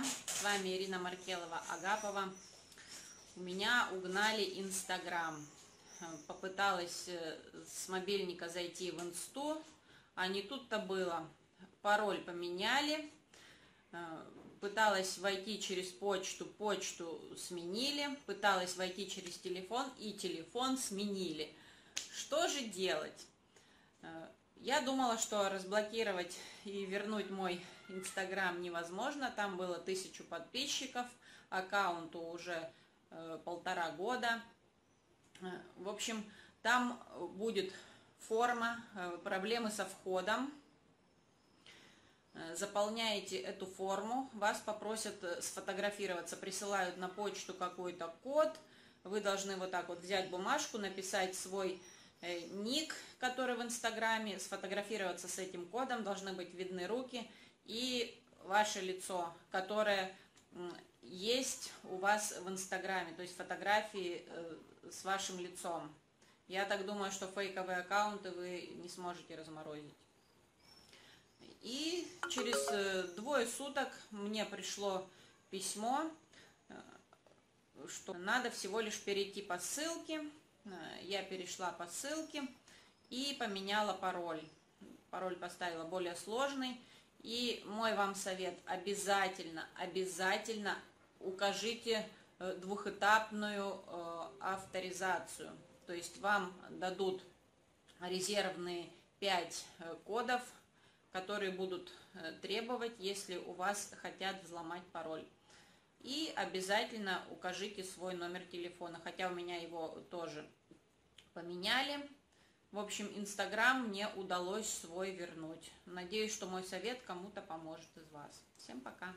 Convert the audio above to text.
друзья, с вами Ирина Маркелова Агапова. У меня угнали Instagram. Попыталась с мобильника зайти в инсту, а не тут-то было. Пароль поменяли, пыталась войти через почту, почту сменили, пыталась войти через телефон и телефон сменили. Что же делать? Я думала, что разблокировать и вернуть мой Инстаграм невозможно. Там было 1000 подписчиков, аккаунту уже 1,5 года. В общем, там будет форма «Проблемы со входом». Заполняете эту форму, вас попросят сфотографироваться, присылают на почту какой-то код. Вы должны вот так вот взять бумажку, написать свой ник, который в Инстаграме, сфотографироваться с этим кодом, должны быть видны руки и ваше лицо, которое есть у вас в Инстаграме, то есть фотографии с вашим лицом. Я так думаю, что фейковые аккаунты вы не сможете разморозить. И через 2 суток мне пришло письмо, что надо всего лишь перейти по ссылке. Я перешла по ссылке и поменяла пароль. Пароль поставила более сложный. И мой вам совет: обязательно, обязательно укажите двухэтапную авторизацию. То есть вам дадут резервные 5 кодов, которые будут требовать, если у вас хотят взломать пароль. И обязательно укажите свой номер телефона, хотя у меня его тоже поменяли. В общем, Инстаграм мне удалось свой вернуть. Надеюсь, что мой совет кому-то поможет из вас. Всем пока!